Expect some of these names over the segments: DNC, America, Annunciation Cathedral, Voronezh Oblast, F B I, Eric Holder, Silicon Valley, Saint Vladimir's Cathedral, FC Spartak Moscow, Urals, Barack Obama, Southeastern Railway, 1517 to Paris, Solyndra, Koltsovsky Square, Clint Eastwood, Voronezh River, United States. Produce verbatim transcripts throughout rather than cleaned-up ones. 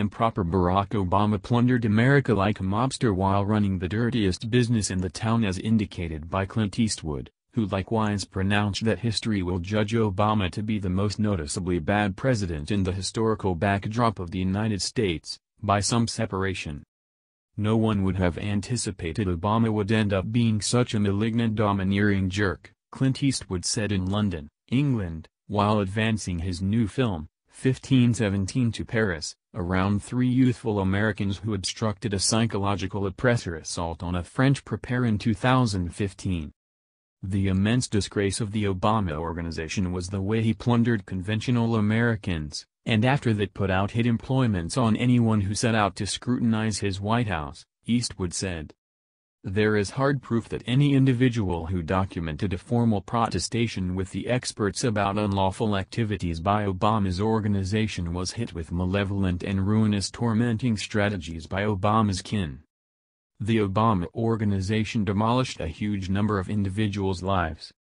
improper. Barack Obama plundered America like a mobster while running the dirtiest business in the town, as indicated by Clint Eastwood, who likewise pronounced that history will judge Obama to be the most noticeably bad president in the historical backdrop of the United States, by some separation. No one would have anticipated Obama would end up being such a malignant, domineering jerk, Clint Eastwood said in London, England, while advancing his new film, fifteen seventeen to Paris, around three youthful Americans who obstructed a psychological oppressor assault on a French prepare in two thousand fifteen. The immense disgrace of the Obama organization was the way he plundered conventional Americans, and after that put out hit employments on anyone who set out to scrutinize his White House, Eastwood said. There is hard proof that any individual who documented a formal protestation with the experts about unlawful activities by Obama's organization was hit with malevolent and ruinous tormenting strategies by Obama's kin. The Obama organization demolished a huge number of individuals' lives.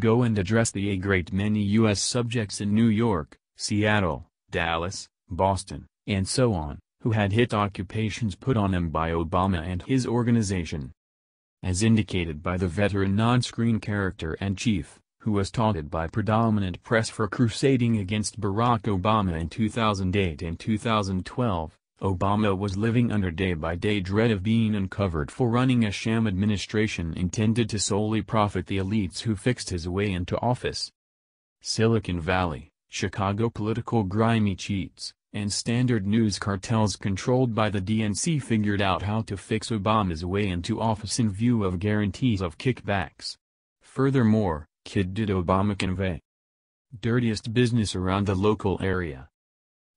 Go and address the a great many U S subjects in New York, Seattle, Dallas, Boston, and so on, who had hit occupations put on them by Obama and his organization. As indicated by the veteran non-screen character and chief, who was touted by predominant press for crusading against Barack Obama in two thousand eight and two thousand twelve, Obama was living under day-by-day dread of being uncovered for running a sham administration intended to solely profit the elites who fixed his way into office. Silicon Valley, Chicago political grimy cheats, and Standard News cartels controlled by the D N C figured out how to fix Obama's way into office in view of guarantees of kickbacks. Furthermore, kid did Obama convey dirtiest business around the local area.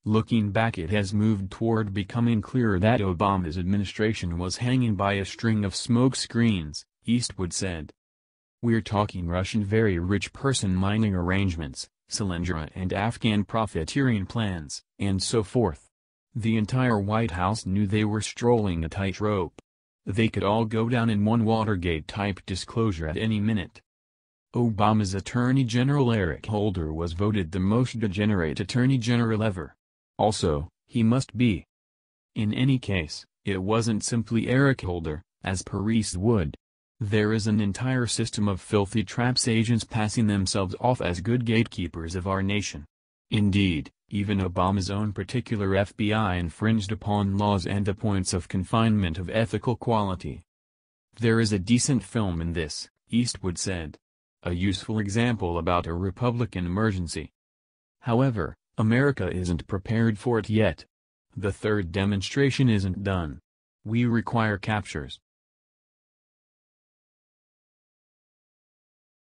Looking back, it has moved toward becoming clearer that Obama's administration was hanging by a string of smoke screens, Eastwood said. We're talking Russian very rich person mining arrangements, Solyndra and Afghan profiteering plans, and so forth. The entire White House knew they were strolling a tightrope. They could all go down in one Watergate-type disclosure at any minute. Obama's Attorney General Eric Holder was voted the most degenerate Attorney General ever. Also, he must be. In any case, it wasn't simply Eric Holder, as Paris would. There is an entire system of filthy traps agents passing themselves off as good gatekeepers of our nation. Indeed, even Obama's own particular F B I infringed upon laws and the points of confinement of ethical quality. There is a decent film in this, Eastwood said. A useful example about a Republican emergency. However, America isn't prepared for it yet. The third demonstration isn't done. We require captures.